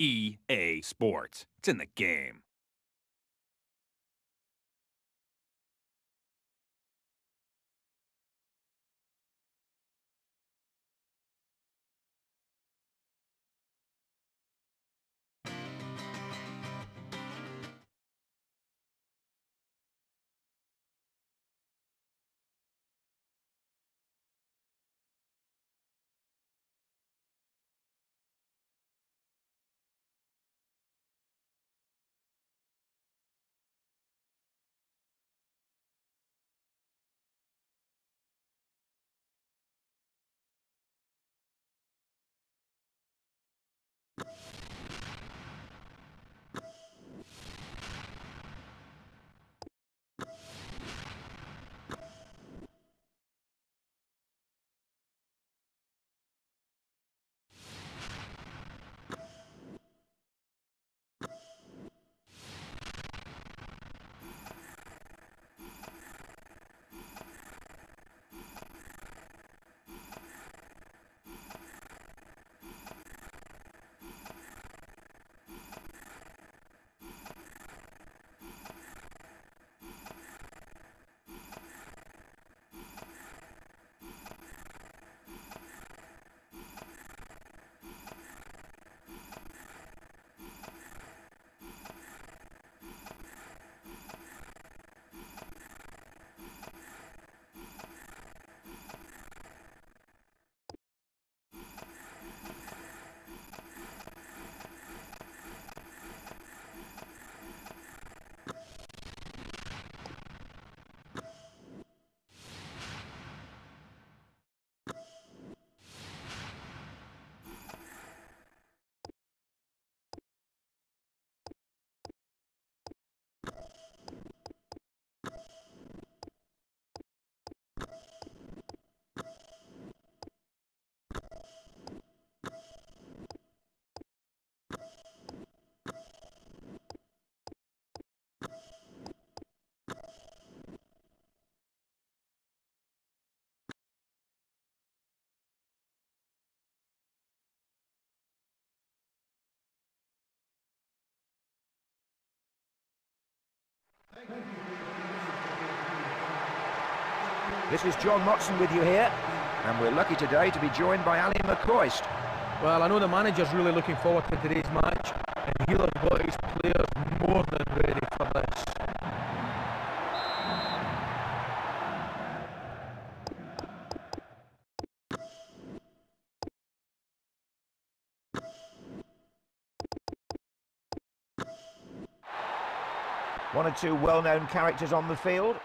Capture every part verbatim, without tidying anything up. E A Sports. It's in the game. This is John Motson with you here, and we're lucky today to be joined by Ali McCoist. Well, I know the manager's really looking forward to today's match, and he'll have got his players more than ready for this. One or two well-known characters on the field.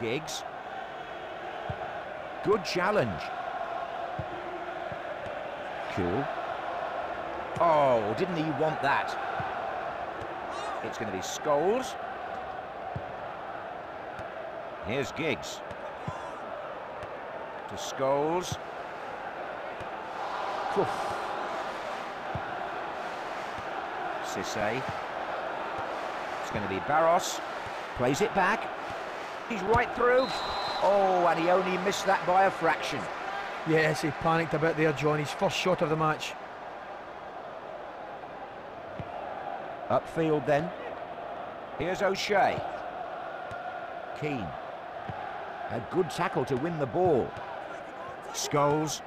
Giggs. Good challenge. Cool. Oh, didn't he want that? It's going to be Scholes. Here's Giggs. To Scholes. Cisse. It's going to be Baros. Plays it back. He's right through. Oh, and he only missed that by a fraction. Yes, he panicked a bit there, John. His first shot of the match. Upfield then. Here's O'Shea. Keane. A good tackle to win the ball. Scholes.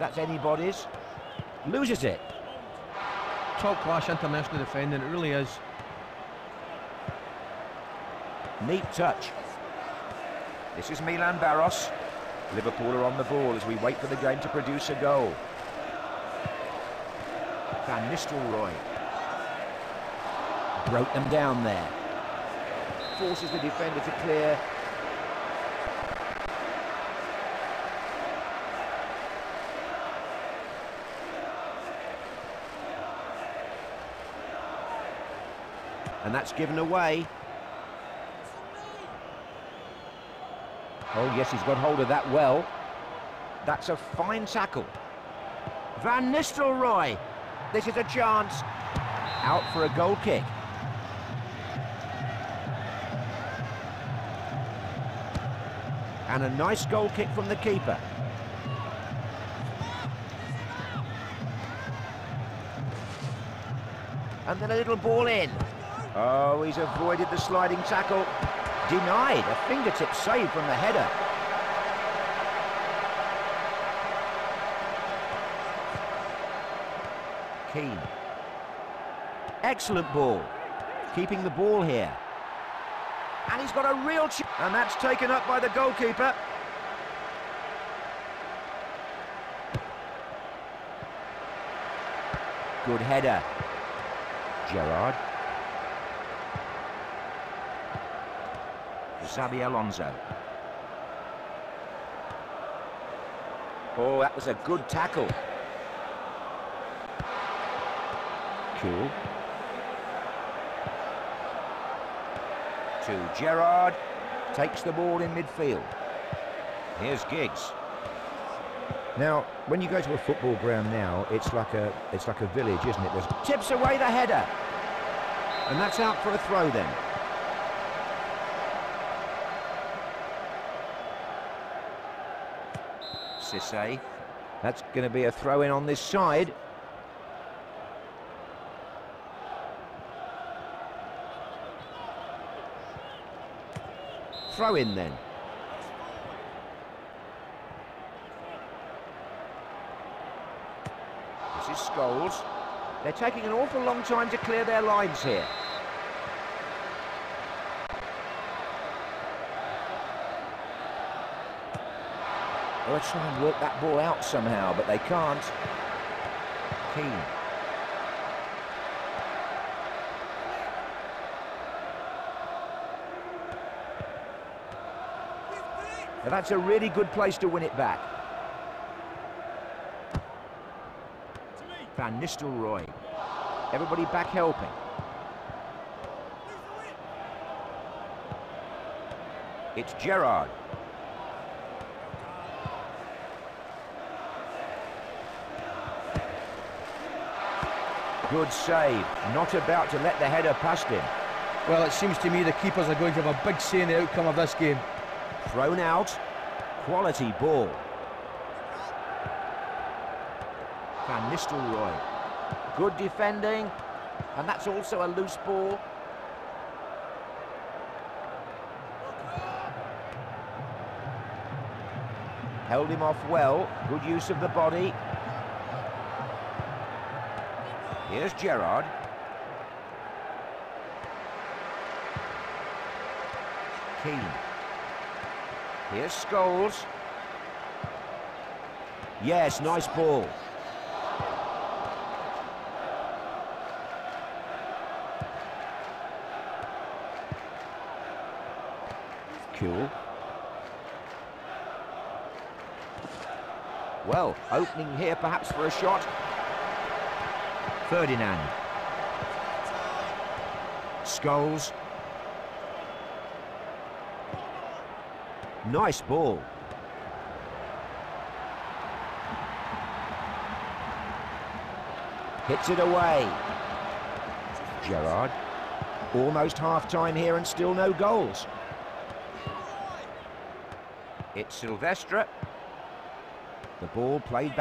That's anybody's. Loses it. Top class international defending, it really is. Neat touch. This is Milan Baros. Liverpool are on the ball as we wait for the game to produce a goal. Van Nistelrooy broke them down there. Forces the defender to clear. And that's given away. Oh, yes, he's got hold of that well. That's a fine tackle. Van Nistelrooy. This is a chance. Out for a goal kick. And a nice goal kick from the keeper. And then a little ball in. Oh, he's avoided the sliding tackle. Denied. A fingertip save from the header. Keane. Excellent ball. Keeping the ball here. And he's got a real chance. And that's taken up by the goalkeeper. Good header. Gerrard. Xabi Alonso. Oh, that was a good tackle. Cool. To Gerrard. Takes the ball in midfield. Here's Giggs. Now, when you go to a football ground now, it's like a it's like a village, isn't it? There's... Tips away the header. And that's out for a throw then. Cisse. That's going to be a throw-in on this side. Throw-in then. This is Scholes. They're taking an awful long time to clear their lines here. They'll try and work that ball out somehow, but they can't. Keane. And that's a really good place to win it back. Van Nistelrooy. Everybody back helping. It's Gerrard. Good save. Not about to let the header past him. Well, it seems to me the keepers are going to have a big say in the outcome of this game. Thrown out. Quality ball. Van Nistelrooy. Good defending. And that's also a loose ball. Held him off well. Good use of the body. Here's Gerrard. Keane. Here's Scholes. Yes, nice ball. Cool. Well, opening here perhaps for a shot. Ferdinand. Scholes. Nice ball. Hits it away. Gerrard. Almost half-time here and still no goals. It's Silvestre. The ball played back.